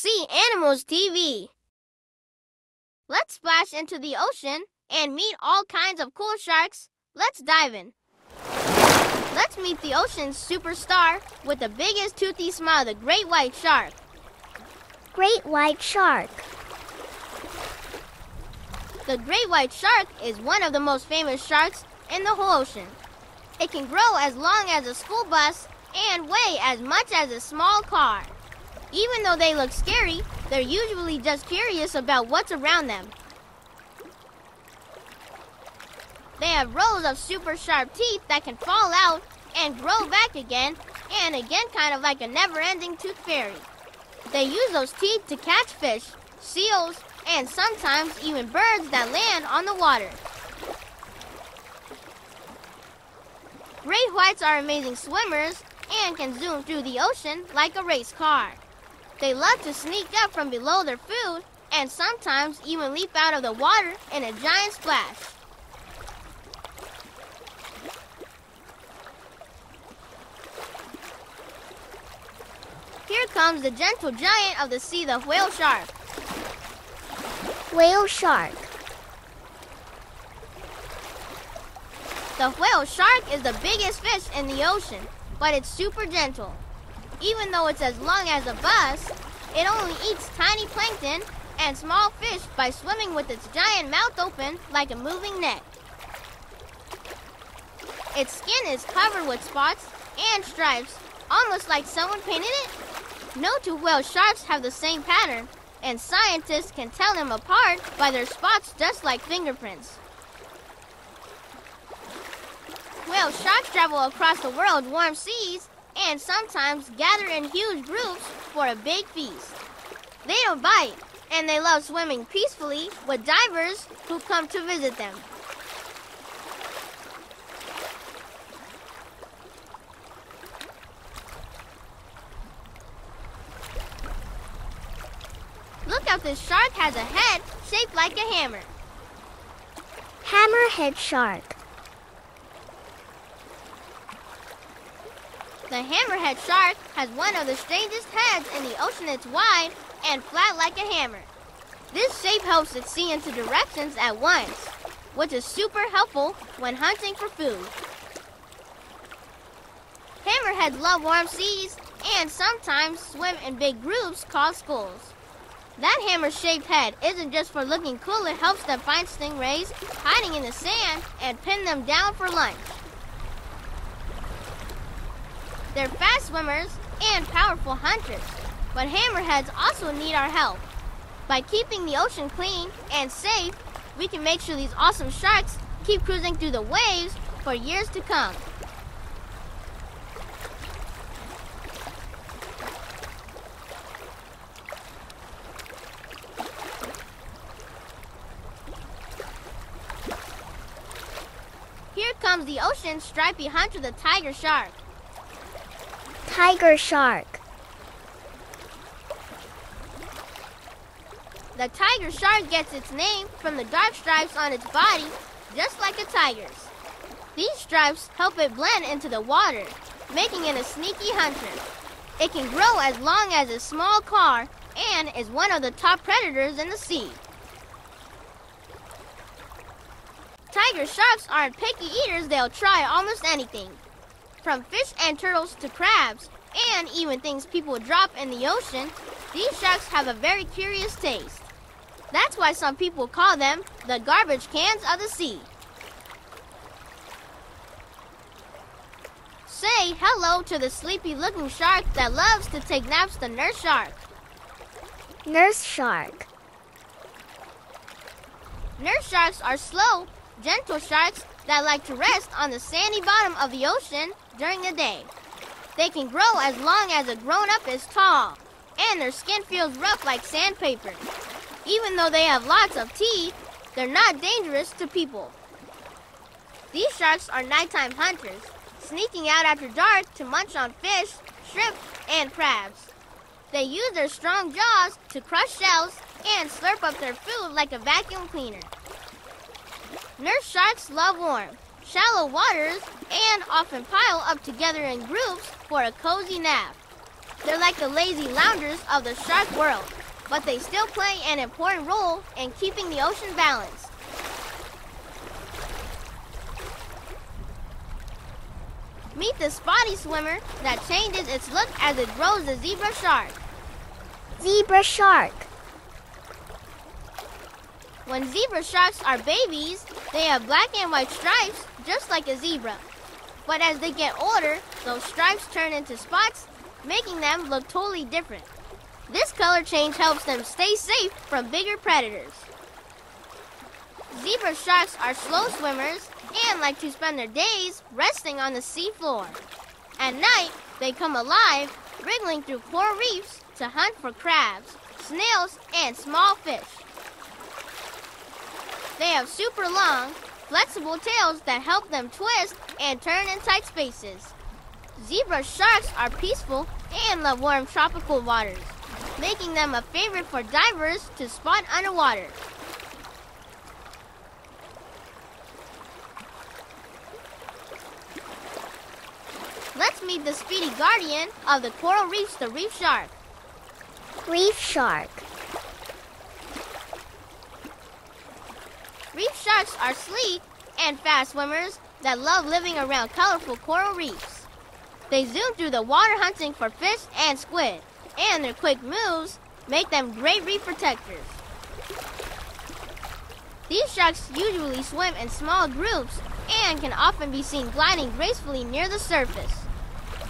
See Animals TV. Let's splash into the ocean and meet all kinds of cool sharks. Let's dive in. Let's meet the ocean's superstar with the biggest toothy smile, the Great White Shark. Great White Shark. The Great White Shark is one of the most famous sharks in the whole ocean. It can grow as long as a school bus and weigh as much as a small car. Even though they look scary, they're usually just curious about what's around them. They have rows of super sharp teeth that can fall out and grow back again and again, kind of like a never-ending tooth fairy. They use those teeth to catch fish, seals, and sometimes even birds that land on the water. Great whites are amazing swimmers and can zoom through the ocean like a race car. They love to sneak up from below their food and sometimes even leap out of the water in a giant splash. Here comes the gentle giant of the sea, the whale shark. Whale shark. The whale shark is the biggest fish in the ocean, but it's super gentle. Even though it's as long as a bus, it only eats tiny plankton and small fish by swimming with its giant mouth open like a moving net. Its skin is covered with spots and stripes, almost like someone painted it. No two whale sharks have the same pattern, and scientists can tell them apart by their spots, just like fingerprints. Whale sharks travel across the world's warm seas and sometimes gather in huge groups for a big feast. They don't bite, and they love swimming peacefully with divers who come to visit them. Look out, this shark has a head shaped like a hammer. Hammerhead shark. The hammerhead shark has one of the strangest heads in the ocean. It's wide and flat like a hammer. This shape helps it see into directions at once, which is super helpful when hunting for food. Hammerheads love warm seas and sometimes swim in big groups called schools. That hammer-shaped head isn't just for looking cool, it helps them find stingrays hiding in the sand and pin them down for lunch. They're fast swimmers and powerful hunters, but hammerheads also need our help. By keeping the ocean clean and safe, we can make sure these awesome sharks keep cruising through the waves for years to come. Here comes the ocean's stripy hunter, the tiger shark. Tiger shark. The tiger shark gets its name from the dark stripes on its body, just like a tiger's. These stripes help it blend into the water, making it a sneaky hunter. It can grow as long as a small car and is one of the top predators in the sea. Tiger sharks aren't picky eaters, they'll try almost anything. From fish and turtles to crabs, and even things people drop in the ocean, these sharks have a very curious taste. That's why some people call them the garbage cans of the sea. Say hello to the sleepy-looking shark that loves to take naps, the nurse shark. Nurse shark. Nurse sharks are slow, gentle sharks that like to rest on the sandy bottom of the ocean during the day. They can grow as long as a grown-up is tall, and their skin feels rough like sandpaper. Even though they have lots of teeth, they're not dangerous to people. These sharks are nighttime hunters, sneaking out after dark to munch on fish, shrimp, and crabs. They use their strong jaws to crush shells and slurp up their food like a vacuum cleaner. Nurse sharks love warm, shallow waters and often pile up together in groups for a cozy nap. They're like the lazy loungers of the shark world, but they still play an important role in keeping the ocean balanced. Meet the spotty swimmer that changes its look as it grows the zebra shark. Zebra shark. When zebra sharks are babies, they have black and white stripes just like a zebra. But as they get older, those stripes turn into spots, making them look totally different. This color change helps them stay safe from bigger predators. Zebra sharks are slow swimmers and like to spend their days resting on the sea floor. At night, they come alive, wriggling through coral reefs to hunt for crabs, snails, and small fish. They have super long, flexible tails that help them twist and turn in tight spaces. Zebra sharks are peaceful and love warm tropical waters, making them a favorite for divers to spot underwater. Let's meet the speedy guardian of the coral reefs, the reef shark. Reef shark. Reef sharks are sleek and fast swimmers that love living around colorful coral reefs. They zoom through the water hunting for fish and squid, and their quick moves make them great reef protectors. These sharks usually swim in small groups and can often be seen gliding gracefully near the surface.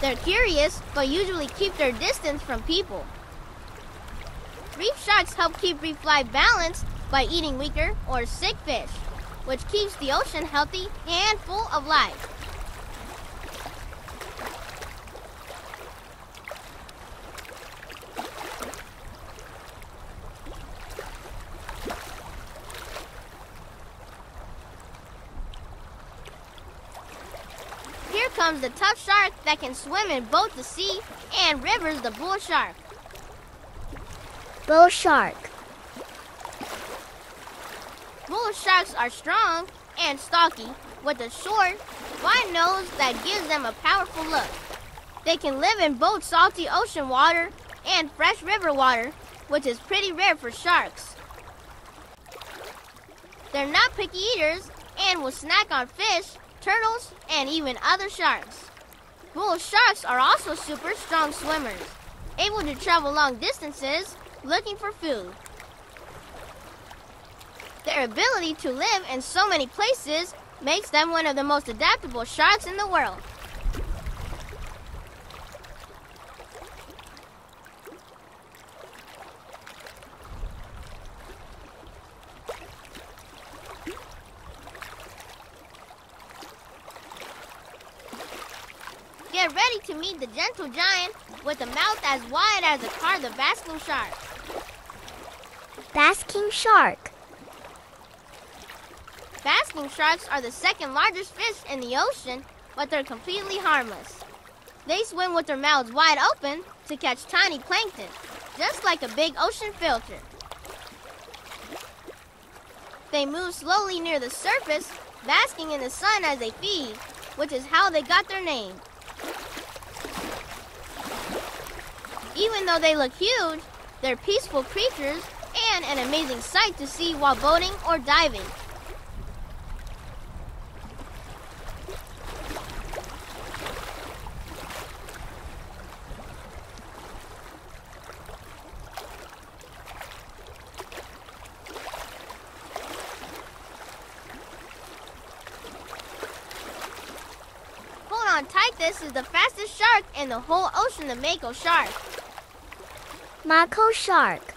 They're curious, but usually keep their distance from people. Reef sharks help keep reef life balanced by eating weaker or sick fish, which keeps the ocean healthy and full of life. Here comes the tough shark that can swim in both the sea and rivers, the bull shark. Bull shark. Bull sharks are strong and stocky with a short, wide nose that gives them a powerful look. They can live in both salty ocean water and fresh river water, which is pretty rare for sharks. They're not picky eaters and will snack on fish, turtles, and even other sharks. Bull sharks are also super strong swimmers, able to travel long distances looking for food. Their ability to live in so many places makes them one of the most adaptable sharks in the world. Get ready to meet the gentle giant with a mouth as wide as a car, the basking shark. Basking shark. Basking sharks are the second largest fish in the ocean, but they're completely harmless. They swim with their mouths wide open to catch tiny plankton, just like a big ocean filter. They move slowly near the surface, basking in the sun as they feed, which is how they got their name. Even though they look huge, they're peaceful creatures and an amazing sight to see while boating or diving. Hold on tight, this is the fastest shark in the whole ocean, the Mako shark. Mako shark.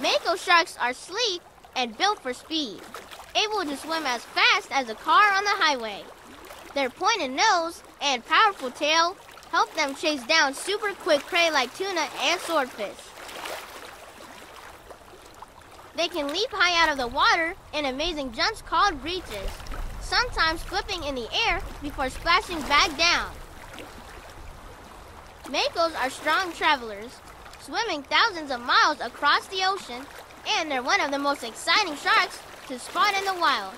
Mako sharks are sleek and built for speed, able to swim as fast as a car on the highway. Their pointed nose and powerful tail help them chase down super quick prey like tuna and swordfish. They can leap high out of the water in amazing jumps called breaches, sometimes flipping in the air before splashing back down. Makos are strong travelers, swimming thousands of miles across the ocean, and they're one of the most exciting sharks to spot in the wild.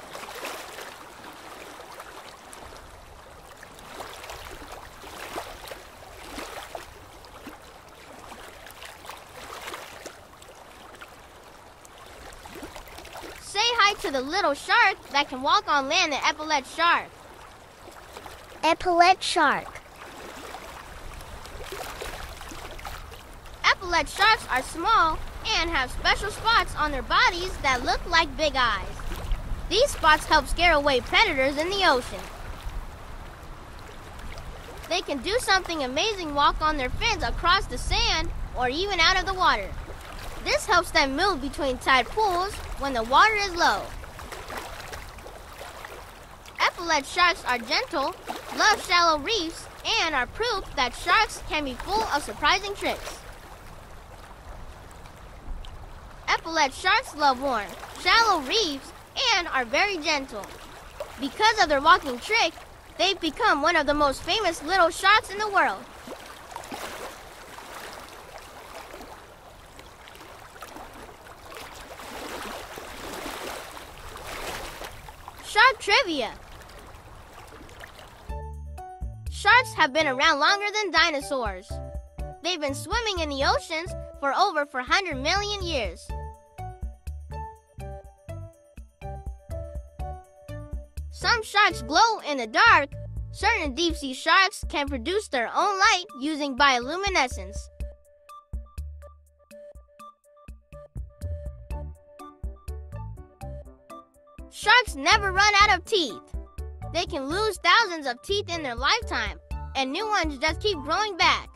to the little shark that can walk on land, the Epaulette Shark. Epaulette Shark. Epaulette sharks are small and have special spots on their bodies that look like big eyes. These spots help scare away predators in the ocean. They can do something amazing, walk on their fins across the sand or even out of the water. This helps them move between tide pools when the water is low. Epaulette sharks are gentle, love shallow reefs, and are proof that sharks can be full of surprising tricks. Epaulette sharks love warm, shallow reefs and are very gentle. Because of their walking trick, they've become one of the most famous little sharks in the world. Shark trivia. Sharks have been around longer than dinosaurs. They've been swimming in the oceans for over 400 million years. Some sharks glow in the dark. Certain deep-sea sharks can produce their own light using bioluminescence. Sharks never run out of teeth. They can lose thousands of teeth in their lifetime, and new ones just keep growing back.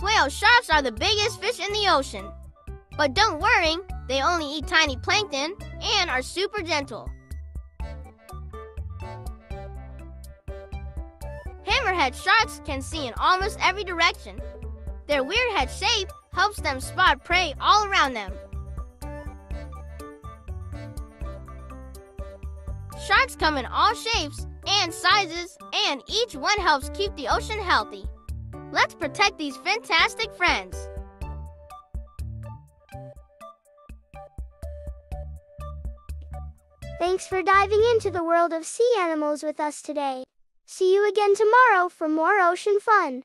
Whale sharks are the biggest fish in the ocean. But don't worry, they only eat tiny plankton and are super gentle. Hammerhead sharks can see in almost every direction. Their weird head shape helps them spot prey all around them. Sharks come in all shapes and sizes, and each one helps keep the ocean healthy. Let's protect these fantastic friends. Thanks for diving into the world of sea animals with us today. See you again tomorrow for more ocean fun.